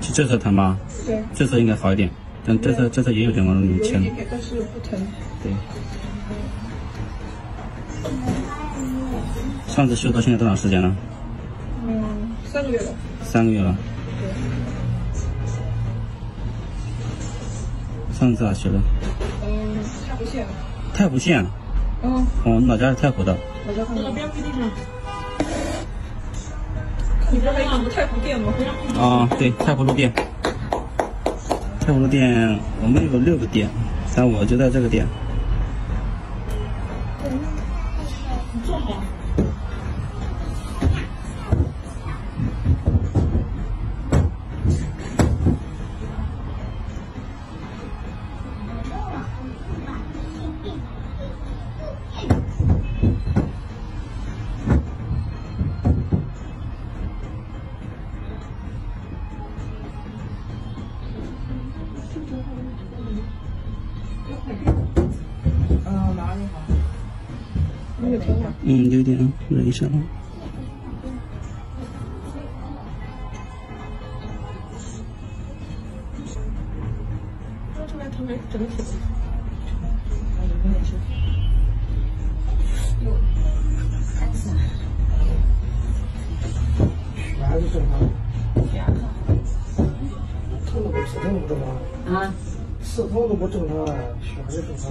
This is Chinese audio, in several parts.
这侧疼吗？对，这侧应该好一点，但这侧也有点往里面牵。但是不疼。对。上次修到现在多长时间了？3个月了。3个月了。对。上次咋修的？太湖县。太湖县。嗯。哦，你老家是太湖的。老家在边陲地上。 你不是还有个太湖店吗？啊，对，太湖路店。太湖路店，我们有6个店，但我就在这个店。你坐好。嗯，有点，忍一下啊。疼啊？刺痛都不正常啊，血也正常。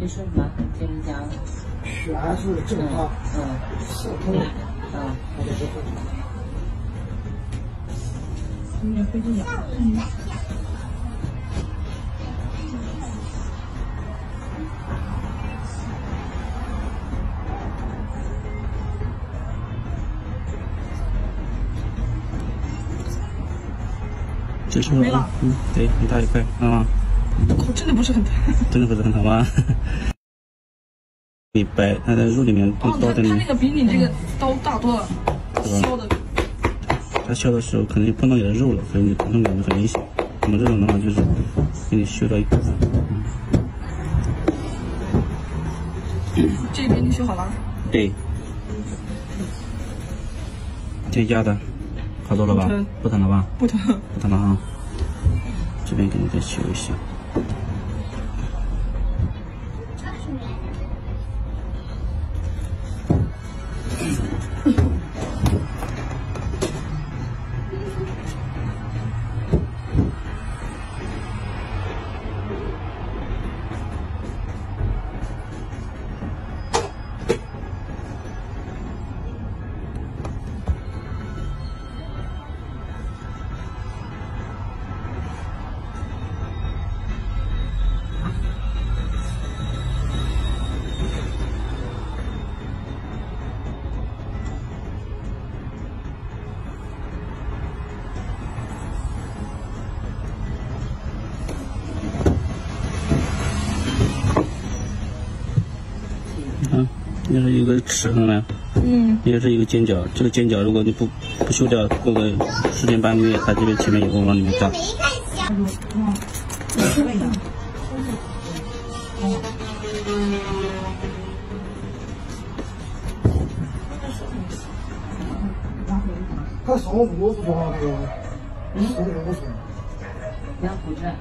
你说什么？跟人家血压是正常，四通，我的是正常。你也会这样？嗯。结束了，嗯，对，很大一块，啊。 我真的不是很疼，真的不是很疼吗？你白，它在肉里面动刀的。它那个比你这个刀大多了，削的。它削的时候可能就碰到你的肉了，所以你疼痛感就很明显。我们这种的话就是给你削到一部分。这边你削好了？对。这压的好多了吧？不疼了吧？不疼。不疼了啊！这边给你再修一下。 也是一个齿痕了，嗯，也是一个尖角。这个尖角如果你不修掉，过个10天半个月，它这边前面也会往里面长。他手骨不好，手骨不好，两骨折。